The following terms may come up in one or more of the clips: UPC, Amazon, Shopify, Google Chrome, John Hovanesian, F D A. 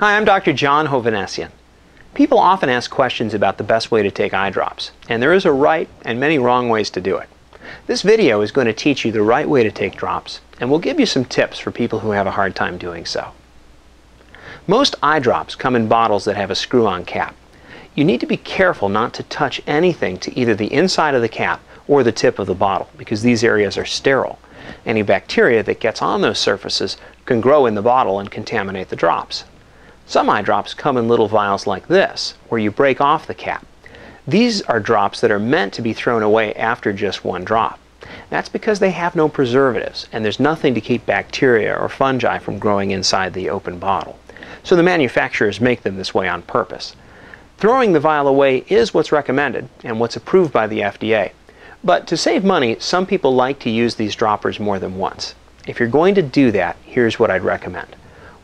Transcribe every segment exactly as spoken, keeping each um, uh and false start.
Hi, I'm Doctor John Hovanesian. People often ask questions about the best way to take eye drops, and there is a right and many wrong ways to do it. This video is going to teach you the right way to take drops, and we'll give you some tips for people who have a hard time doing so. Most eye drops come in bottles that have a screw-on cap. You need to be careful not to touch anything to either the inside of the cap or the tip of the bottle, because these areas are sterile. Any bacteria that gets on those surfaces can grow in the bottle and contaminate the drops. Some eye drops come in little vials like this, where you break off the cap. These are drops that are meant to be thrown away after just one drop. That's because they have no preservatives, and there's nothing to keep bacteria or fungi from growing inside the open bottle. So the manufacturers make them this way on purpose. Throwing the vial away is what's recommended and what's approved by the F D A. But to save money, some people like to use these droppers more than once. If you're going to do that, here's what I'd recommend.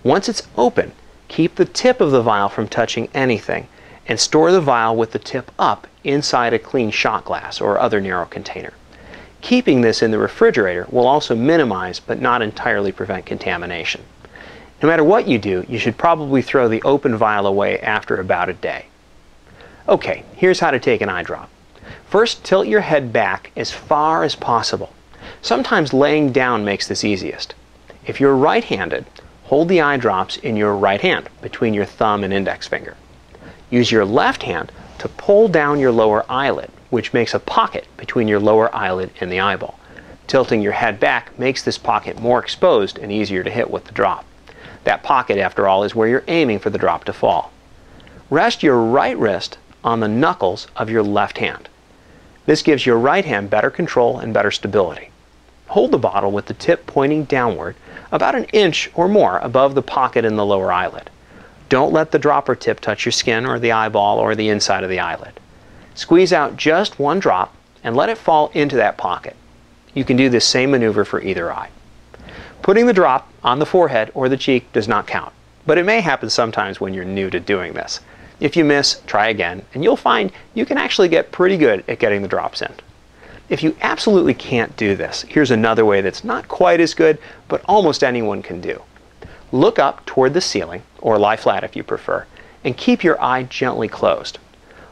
Once it's open, keep the tip of the vial from touching anything and store the vial with the tip up inside a clean shot glass or other narrow container. Keeping this in the refrigerator will also minimize but not entirely prevent contamination. No matter what you do, you should probably throw the open vial away after about a day. Okay, here's how to take an eye drop. First, tilt your head back as far as possible. Sometimes laying down makes this easiest. If you're right-handed, hold the eye drops in your right hand between your thumb and index finger. Use your left hand to pull down your lower eyelid, which makes a pocket between your lower eyelid and the eyeball. Tilting your head back makes this pocket more exposed and easier to hit with the drop. That pocket, after all, is where you're aiming for the drop to fall. Rest your right wrist on the knuckles of your left hand. This gives your right hand better control and better stability. Hold the bottle with the tip pointing downward about an inch or more above the pocket in the lower eyelid. Don't let the dropper tip touch your skin or the eyeball or the inside of the eyelid. Squeeze out just one drop and let it fall into that pocket. You can do this same maneuver for either eye. Putting the drop on the forehead or the cheek does not count, but it may happen sometimes when you're new to doing this. If you miss, try again, and you'll find you can actually get pretty good at getting the drops in. If you absolutely can't do this, here's another way that's not quite as good, but almost anyone can do. Look up toward the ceiling, or lie flat if you prefer, and keep your eye gently closed.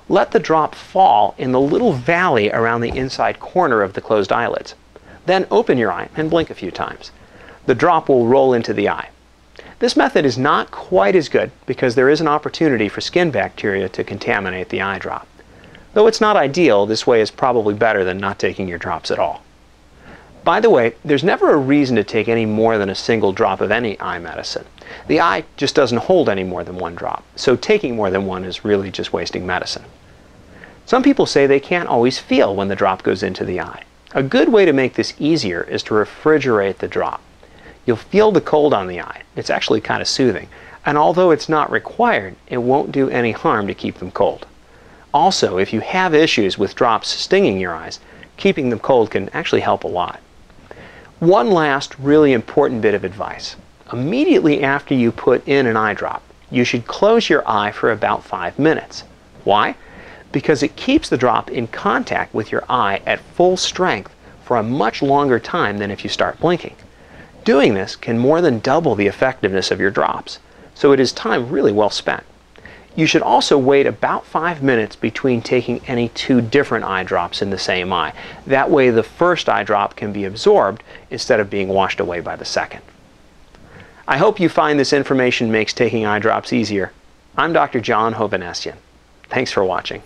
Let the drop fall in the little valley around the inside corner of the closed eyelids. Then open your eye and blink a few times. The drop will roll into the eye. This method is not quite as good because there is an opportunity for skin bacteria to contaminate the eye drop. Though it's not ideal, this way is probably better than not taking your drops at all. By the way, there's never a reason to take any more than a single drop of any eye medicine. The eye just doesn't hold any more than one drop, so taking more than one is really just wasting medicine. Some people say they can't always feel when the drop goes into the eye. A good way to make this easier is to refrigerate the drop. You'll feel the cold on the eye. It's actually kind of soothing. And although it's not required, it won't do any harm to keep them cold. Also, if you have issues with drops stinging your eyes, keeping them cold can actually help a lot. One last really important bit of advice. Immediately after you put in an eye drop, you should close your eye for about five minutes. Why? Because it keeps the drop in contact with your eye at full strength for a much longer time than if you start blinking. Doing this can more than double the effectiveness of your drops, so it is time really well spent. You should also wait about five minutes between taking any two different eye drops in the same eye. That way the first eye drop can be absorbed instead of being washed away by the second. I hope you find this information makes taking eye drops easier. I'm Doctor John Hovanesian. Thanks for watching.